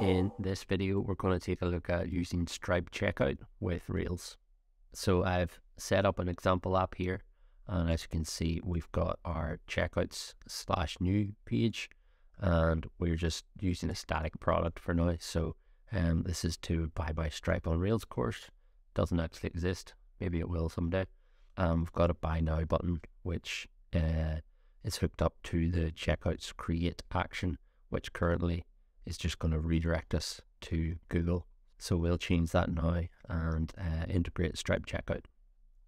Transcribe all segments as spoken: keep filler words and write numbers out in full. In this video, we're going to take a look at using Stripe checkout with Rails. So I've set up an example app here, and as you can see, we've got our checkouts slash new page, and we're just using a static product for now. So um, this is to buy by Stripe on Rails course. Doesn't actually exist. Maybe it will someday. Um, we've got a buy now button, which uh, is hooked up to the checkouts create action, which currently is just going to redirect us to Google. So we'll change that now and uh, integrate Stripe checkout.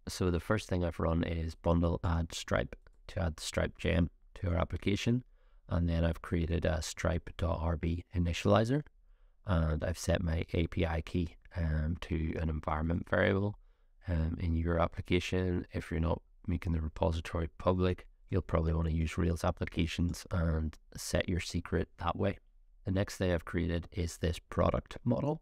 So the first thing I've run is bundle add Stripe to add the Stripe gem to our application. And then I've created a stripe dot R B initializer, and I've set my A P I key um, to an environment variable. Um, in your application, if you're not making the repository public, you'll probably want to use Rails applications and set your secret that way. The next thing I've created is this product model,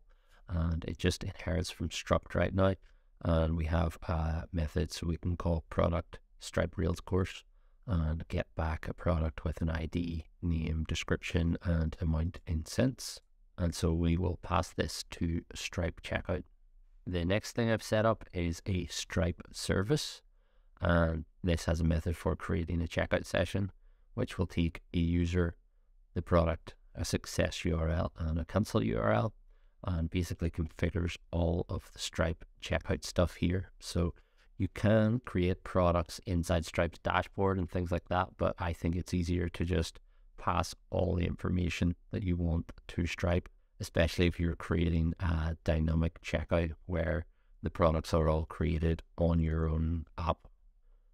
and it just inherits from struct right now. And we have a method so we can call product Stripe Rails course and get back a product with an I D, name, description, and amount in cents. And so we will pass this to Stripe checkout. The next thing I've set up is a Stripe service, and this has a method for creating a checkout session, which will take a user, the product, a success U R L, and a cancel U R L, and basically configures all of the Stripe checkout stuff here. So you can create products inside Stripe's dashboard and things like that, but I think it's easier to just pass all the information that you want to Stripe, especially if you're creating a dynamic checkout where the products are all created on your own app.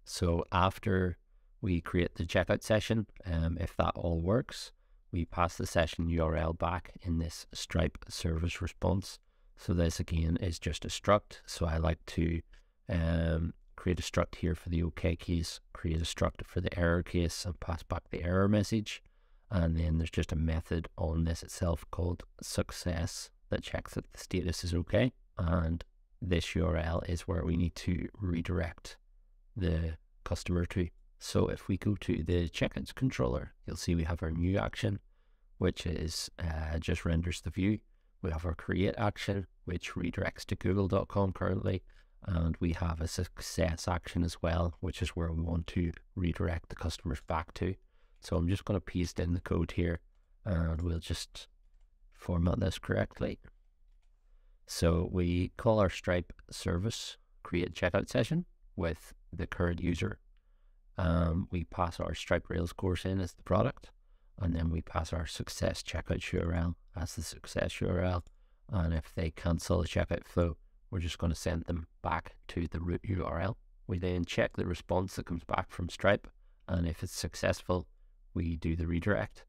So after we create the checkout session, um, if that all works, we pass the session U R L back in this Stripe service response. So this again is just a struct. So I like to um, create a struct here for the OK case, create a struct for the error case, and pass back the error message. And then there's just a method on this itself called success that checks that the status is OK. And this U R L is where we need to redirect the customer to. So if we go to the checkouts controller, you'll see we have our new action, which is uh, just renders the view. We have our create action, which redirects to google dot com currently. And we have a success action as well, which is where we want to redirect the customers back to. So I'm just going to paste in the code here, and we'll just format this correctly. So we call our Stripe service create checkout session with the current user. Um, we pass our Stripe Rails course in as the product, and then we pass our success checkout U R L as the success U R L. And if they cancel the checkout flow, we're just going to send them back to the root U R L. We then check the response that comes back from Stripe, and if it's successful, we do the redirect.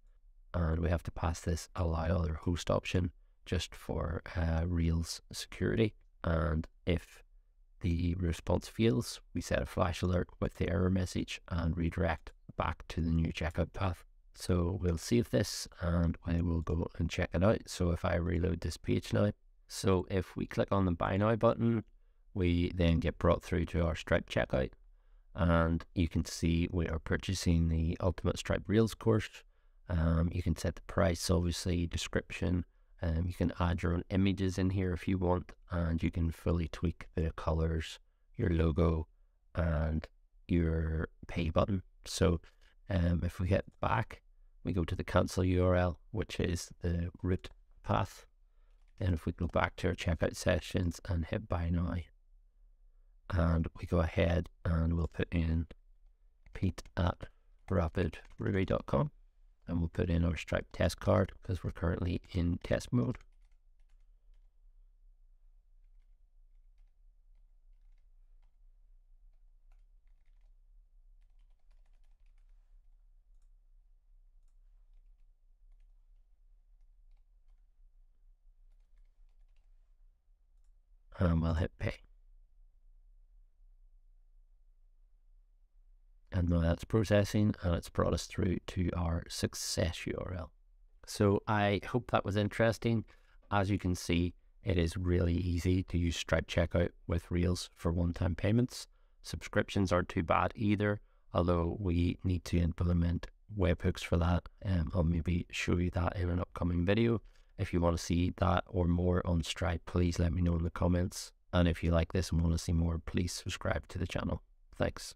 And we have to pass this allow other host option just for uh, Rails security. And if the response fails, we set a flash alert with the error message and redirect back to the new checkout path. So we'll save this and I will go and check it out. So if I reload this page now, so if we click on the buy now button, we then get brought through to our Stripe checkout, and you can see we are purchasing the Ultimate Stripe Rails course. Um, you can set the price, obviously, description. Um, you can add your own images in here if you want, and you can fully tweak the colors, your logo, and your pay button. So um, if we hit back, we go to the cancel U R L, which is the root path. Then if we go back to our checkout sessions and hit buy now, and we go ahead and we'll put in Pete at rapid ruby dot com. And we'll put in our Stripe test card because we're currently in test mode. And we'll hit pay. And now that's processing, and it's brought us through to our success U R L. So I hope that was interesting. As you can see, it is really easy to use Stripe checkout with Rails for one-time payments. Subscriptions aren't too bad either, although we need to implement webhooks for that. Um, I'll maybe show you that in an upcoming video. If you want to see that or more on Stripe, please let me know in the comments. And if you like this and want to see more, please subscribe to the channel. Thanks.